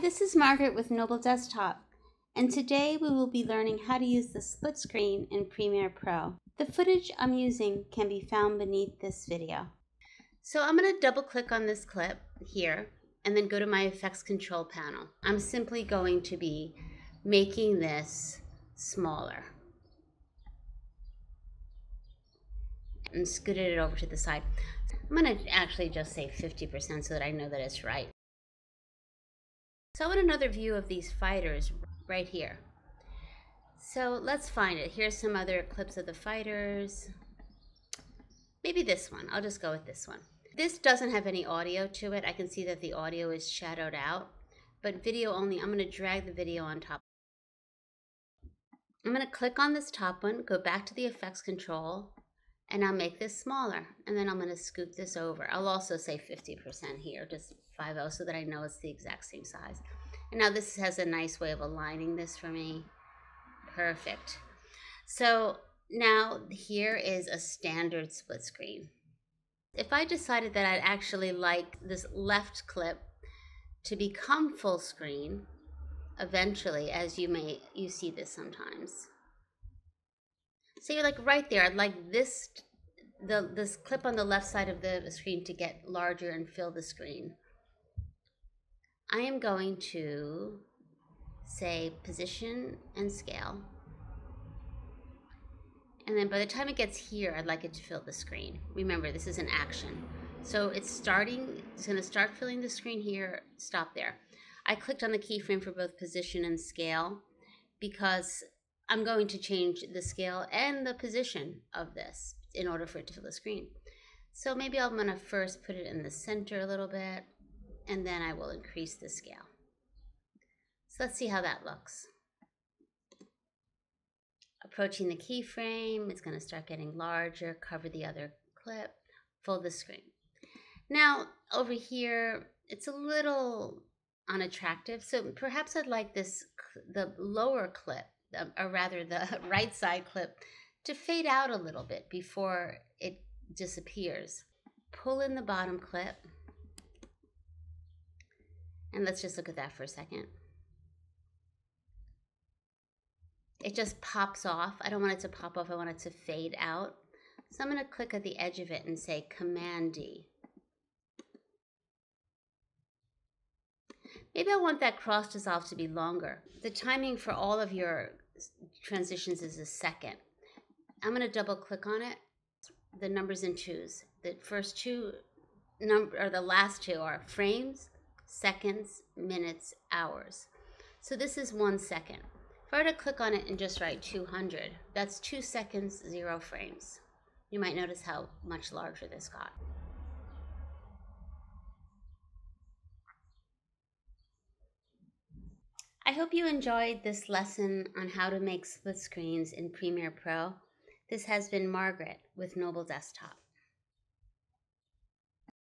This is Margaret with Noble Desktop, and today we will be learning how to use the split screen in Premiere Pro. The footage I'm using can be found beneath this video. So I'm going to double click on this clip here and then go to my effects control panel. I'm simply going to be making this smaller and scooted it over to the side. I'm going to actually just say 50% so that I know that it's right. So I want another view of these fighters right here. So let's find it. Here's some other clips of the fighters. Maybe this one. I'll just go with this one. This doesn't have any audio to it. I can see that the audio is shadowed out, but video only. I'm going to drag the video on top. I'm going to click on this top one, go back to the effects control, and I'll make this smaller. And then I'm going to scoop this over. I'll also say 50% here, just 50, so that I know it's the exact same size. And now this has a nice way of aligning this for me. Perfect. So now here is a standard split screen. If I decided that I'd actually like this left clip to become full screen eventually, as you see this sometimes. So you're like right there, I'd like this clip on the left side of the screen to get larger and fill the screen. I am going to say position and scale. And then by the time it gets here, I'd like it to fill the screen. Remember, this is an action. So it's gonna start filling the screen here, stop there. I clicked on the keyframe for both position and scale because I'm going to change the scale and the position of this in order for it to fill the screen. So maybe I'm gonna first put it in the center a little bit, and then I will increase the scale. So let's see how that looks. Approaching the keyframe, it's going to start getting larger, cover the other clip, fold the screen. Now over here, it's a little unattractive, so perhaps I'd like the lower clip, or rather the right side clip, to fade out a little bit before it disappears. Pull in the bottom clip. And let's just look at that for a second. It just pops off. I don't want it to pop off. I want it to fade out. So I'm going to click at the edge of it and say Command-D. Maybe I want that cross dissolve to be longer. The timing for all of your transitions is a second. I'm going to double click on it. The numbers in twos. The first two, or the last two are frames, seconds, minutes, hours. So this is 1 second. If I were to click on it and just write 200, that's 2 seconds, 0 frames. You might notice how much larger this got. I hope you enjoyed this lesson on how to make split screens in Premiere Pro. This has been Margaret with Noble Desktop.